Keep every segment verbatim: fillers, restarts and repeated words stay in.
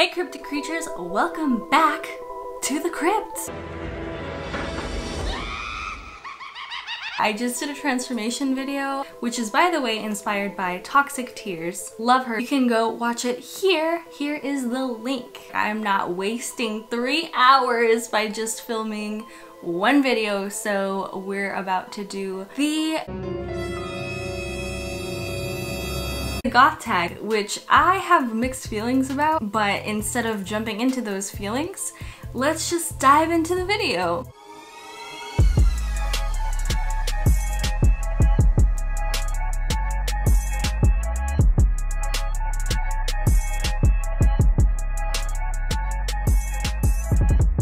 Hey cryptic creatures, welcome back to the crypt! I just did a transformation video, which is by the way inspired by Toxic Tears. Love her. You can go watch it here. Here is the link. I'm not wasting three hours by just filming one video, so we're about to do the goth tag, which I have mixed feelings about, but instead of jumping into those feelings, let's just dive into the video.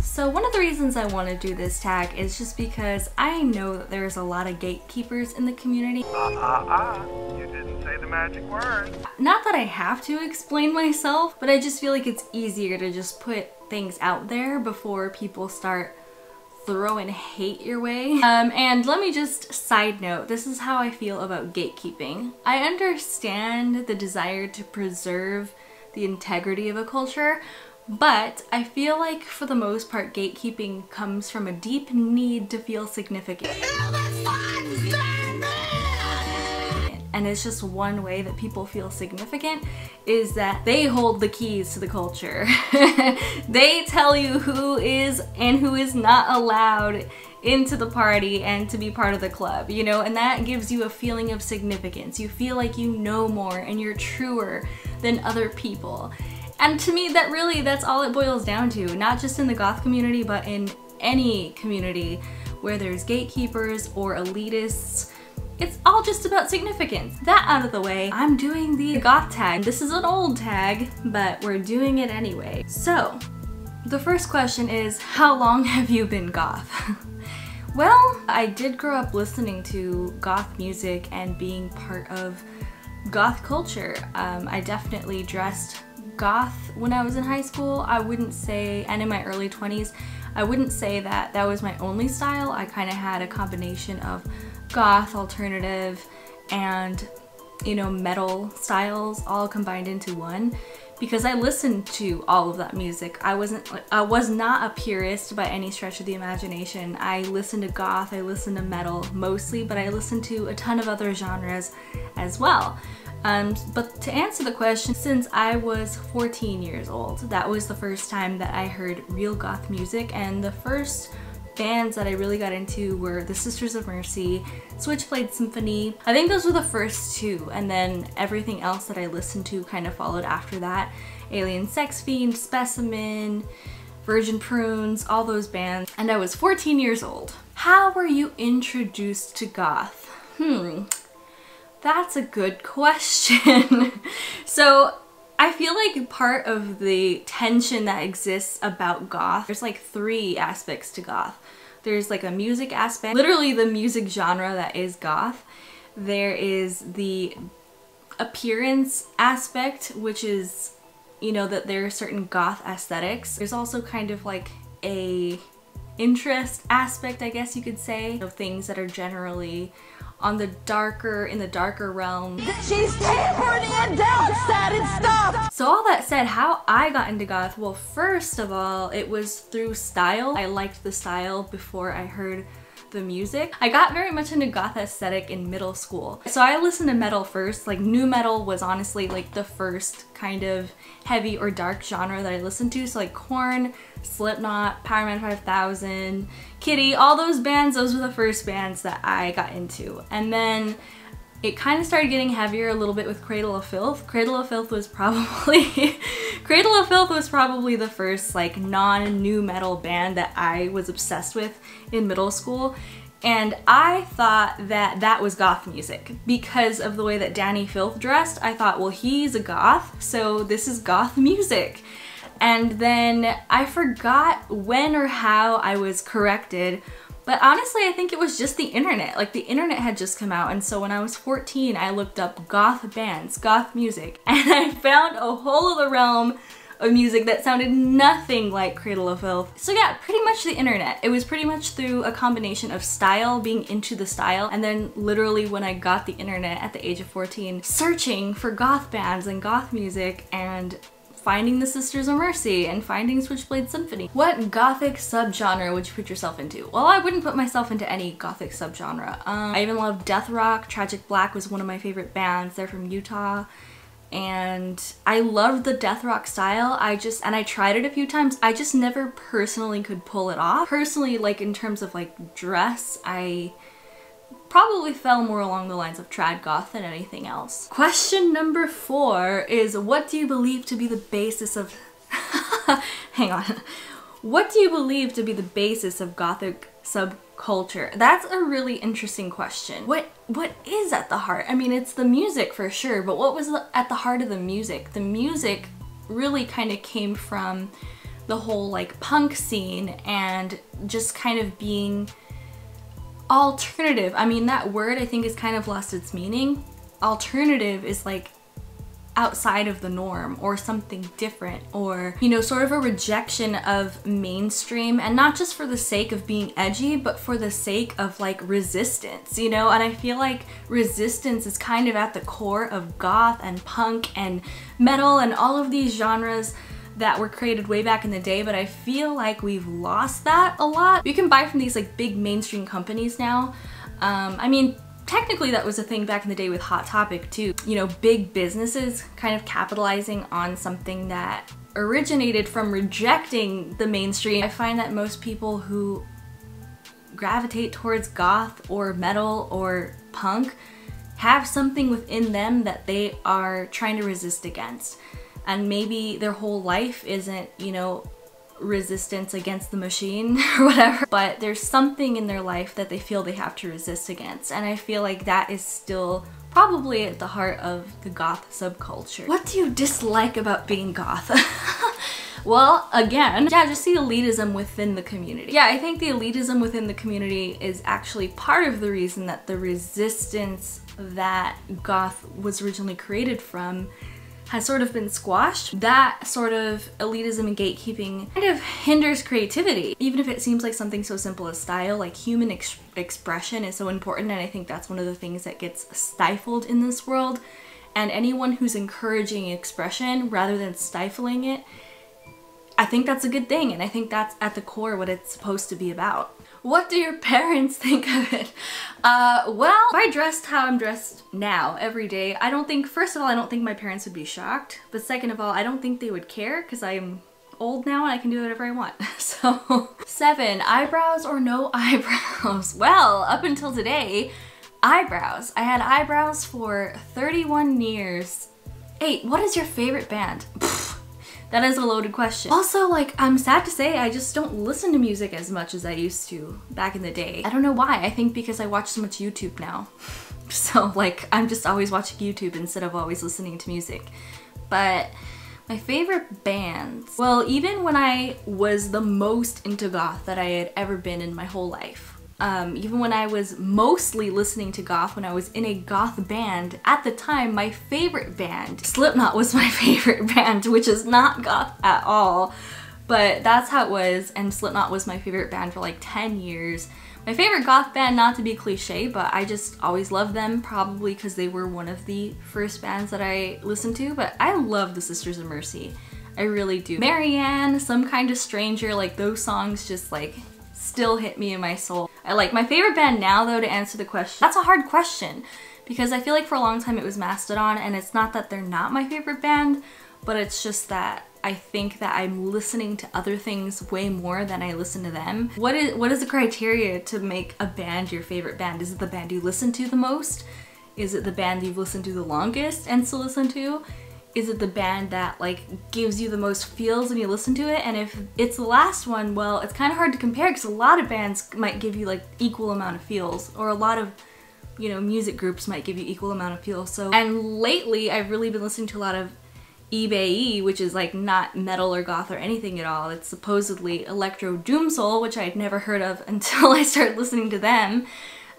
So one of the reasons I want to do this tag is just because I know that there's a lot of gatekeepers in the community. Uh, uh, uh. You didn't say the magic word. Not that I have to explain myself, but I just feel like it's easier to just put things out there before people start throwing hate your way. Um, and let me just side note, this is how I feel about gatekeeping. I understand the desire to preserve the integrity of a culture, but I feel like for the most part gatekeeping comes from a deep need to feel significant. And it's just one way that people feel significant is that they hold the keys to the culture. They tell you who is and who is not allowed into the party and to be part of the club, you know, and that gives you a feeling of significance. You feel like you know more and you're truer than other people. And to me, that really, that's all it boils down to, not just in the goth community, but in any community where there's gatekeepers or elitists. It's all just about significance. That out of the way, I'm doing the goth tag. This is an old tag, but we're doing it anyway. So, the first question is, how long have you been goth? Well, I did grow up listening to goth music and being part of goth culture. Um, I definitely dressed goth when I was in high school. I wouldn't say, and in my early twenties, I wouldn't say that that was my only style. I kind of had a combination of goth, alternative, and, you know, metal styles all combined into one because I listened to all of that music. I wasn't, I was not a purist by any stretch of the imagination. I listened to goth, I listened to metal mostly, but I listened to a ton of other genres as well. Um, but to answer the question, since I was fourteen years old, that was the first time that I heard real goth music, and the first bands that I really got into were the Sisters of Mercy, Switchblade Symphony. I think those were the first two, and then everything else that I listened to kind of followed after that. Alien Sex Fiend, Specimen, Virgin Prunes, all those bands, and I was fourteen years old. How were you introduced to goth? Hmm. That's a good question. So I feel like part of the tension that exists about goth, there's like three aspects to goth. There's like a music aspect, literally the music genre that is goth. There is the appearance aspect, which is, you know, that there are certain goth aesthetics. There's also kind of like a interest aspect, I guess you could say, of things that are generally on the darker, in the darker realm. She's tampering it down, sad and stuff! So all that said, how I got into goth, well, first of all, it was through style. I liked the style before I heard the music. I got very much into goth aesthetic in middle school. So I listened to metal first. Like nu metal was honestly like the first kind of heavy or dark genre that I listened to. So like Korn, Slipknot, Powerman five thousand, Kitty, all those bands, those were the first bands that I got into. And then it kind of started getting heavier a little bit with Cradle of Filth. Cradle of Filth was probably Cradle of Filth was probably the first like non-nu metal band that I was obsessed with in middle school, and I thought that that was goth music because of the way that Danny Filth dressed. I thought, well, he's a goth, so this is goth music. And then I forgot when or how I was corrected, but honestly, I think it was just the internet. Like the internet had just come out, and so when I was fourteen, I looked up goth bands, goth music, and I found a whole other realm of music that sounded nothing like Cradle of Filth. So yeah, pretty much the internet. It was pretty much through a combination of style, being into the style, and then literally when I got the internet at the age of fourteen, searching for goth bands and goth music, and finding the Sisters of Mercy and finding Switchblade Symphony. What gothic subgenre would you put yourself into? Well, I wouldn't put myself into any gothic subgenre. Um, I even love death rock. Tragic Black was one of my favorite bands. They're from Utah. And I loved the death rock style. I just, and I tried it a few times. I just never personally could pull it off. Personally, like in terms of like dress, I probably fell more along the lines of trad goth than anything else. Question number four is, what do you believe to be the basis of, hang on. What do you believe to be the basis of gothic subculture? That's a really interesting question. What what is at the heart? I mean, it's the music for sure, but what was the, at the heart of the music? The music really kind of came from the whole like punk scene and just kind of being alternative. I mean, that word I think has kind of lost its meaning. Alternative is like outside of the norm or something different, or, you know, sort of a rejection of mainstream, and not just for the sake of being edgy, but for the sake of like resistance, you know? And I feel like resistance is kind of at the core of goth and punk and metal and all of these genres that were created way back in the day, but I feel like we've lost that a lot. You can buy from these like big mainstream companies now. Um, I mean, technically that was a thing back in the day with Hot Topic too. You know, big businesses kind of capitalizing on something that originated from rejecting the mainstream. I find that most people who gravitate towards goth or metal or punk have something within them that they are trying to resist against. And maybe their whole life isn't, you know, resistance against the machine or whatever, but there's something in their life that they feel they have to resist against. And I feel like that is still probably at the heart of the goth subculture. What do you dislike about being goth? Well, again, yeah, just the elitism within the community. Yeah, I think the elitism within the community is actually part of the reason that the resistance that goth was originally created from has sort of been squashed. That sort of elitism and gatekeeping kind of hinders creativity. Even if it seems like something so simple as style, like human ex expression is so important, and I think that's one of the things that gets stifled in this world. And anyone who's encouraging expression rather than stifling it, I think that's a good thing, and I think that's at the core what it's supposed to be about. What do your parents think of it? Uh, well, if I dressed how I'm dressed now every day, I don't think, first of all, I don't think my parents would be shocked. But second of all, I don't think they would care because I'm old now and I can do whatever I want. So, seven, eyebrows or no eyebrows? Well, up until today, eyebrows. I had eyebrows for thirty-one years. Eight, what is your favorite band? Pfft. That is a loaded question. Also, like, I'm sad to say, I just don't listen to music as much as I used to back in the day. I don't know why. I think because I watch so much YouTube now. So, like, I'm just always watching YouTube instead of always listening to music. But my favorite bands... Well, even when I was the most into goth that I had ever been in my whole life, Um, even when I was mostly listening to goth, when I was in a goth band, at the time, my favorite band, Slipknot was my favorite band, which is not goth at all, but that's how it was, and Slipknot was my favorite band for like ten years. My favorite goth band, not to be cliche, but I just always loved them, probably because they were one of the first bands that I listened to, but I love the Sisters of Mercy. I really do. Marianne, Some Kind of Stranger, like those songs just like still hit me in my soul. I like my favorite band now, though, to answer the question. That's a hard question because I feel like for a long time it was Mastodon, and it's not that they're not my favorite band, but it's just that I think that I'm listening to other things way more than I listen to them. What is, what is the criteria to make a band your favorite band? Is it the band you listen to the most? Is it the band you've listened to the longest and still listen to? Is it the band that like gives you the most feels when you listen to it? And if it's the last one, well, it's kind of hard to compare because a lot of bands might give you like equal amount of feels, or a lot of, you know, music groups might give you equal amount of feels. So, and lately I've really been listening to a lot of E B E, which is like not metal or goth or anything at all. It's supposedly electro doom soul, which I'd never heard of until I started listening to them.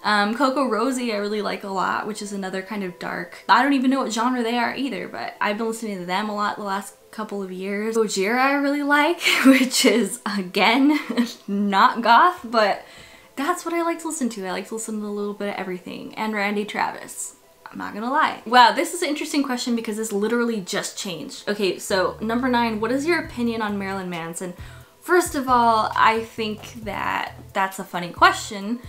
Um, Coco Rosie I really like a lot, which is another kind of dark. I don't even know what genre they are either, but I've been listening to them a lot the last couple of years. Ojira I really like, which is, again, not goth, but that's what I like to listen to. I like to listen to a little bit of everything. And Randy Travis. I'm not gonna lie. Wow, this is an interesting question because this literally just changed. Okay, so number nine, what is your opinion on Marilyn Manson? First of all, I think that that's a funny question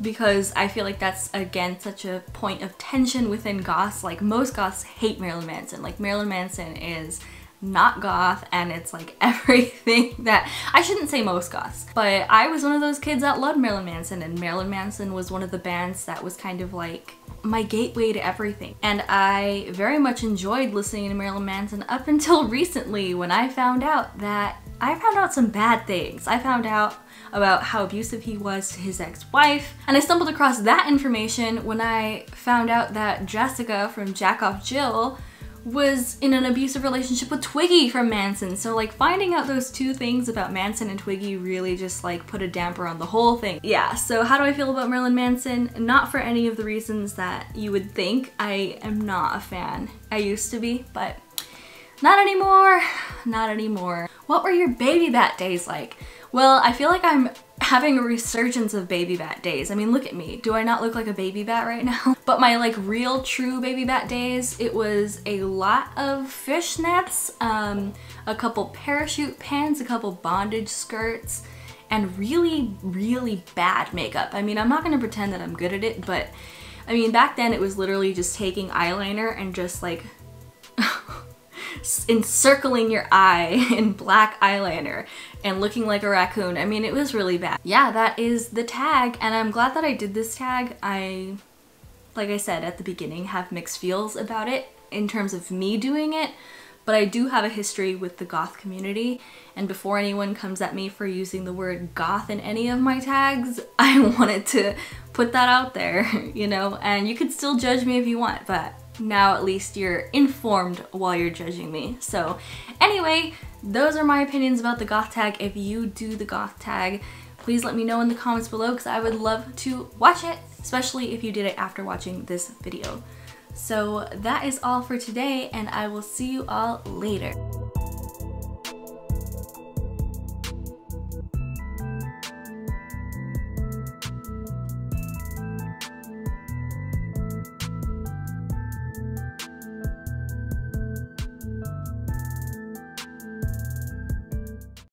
because I feel like that's, again, such a point of tension within goths. Like, most goths hate Marilyn Manson. Like, Marilyn Manson is not goth, and it's like everything that, I shouldn't say most goths, but I was one of those kids that loved Marilyn Manson, and Marilyn Manson was one of the bands that was kind of like my gateway to everything. And I very much enjoyed listening to Marilyn Manson up until recently, when I found out that I found out some bad things. I found out about how abusive he was to his ex-wife, and I stumbled across that information when I found out that Jessica from Jack Off Jill was in an abusive relationship with Twiggy from Manson. So like, finding out those two things about Manson and Twiggy really just like put a damper on the whole thing. Yeah, so how do I feel about Marilyn Manson? Not for any of the reasons that you would think. I am not a fan. I used to be, but not anymore, not anymore. What were your baby bat days like? Well, I feel like I'm having a resurgence of baby bat days. I mean, look at me. Do I not look like a baby bat right now? But my like real true baby bat days, it was a lot of fishnets, um, a couple parachute pants, a couple bondage skirts, and really, really bad makeup. I mean, I'm not gonna pretend that I'm good at it, but I mean, back then it was literally just taking eyeliner and just like encircling your eye in black eyeliner and looking like a raccoon. I mean, it was really bad. Yeah, that is the tag, and I'm glad that I did this tag. I, like I said at the beginning, have mixed feels about it in terms of me doing it, but I do have a history with the goth community, and before anyone comes at me for using the word goth in any of my tags, I wanted to put that out there, you know? And you could still judge me if you want, but now at least you're informed while you're judging me. So anyway, those are my opinions about the goth tag. If you do the goth tag, please let me know in the comments below because I would love to watch it, especially if you did it after watching this video. So that is all for today, and I will see you all later.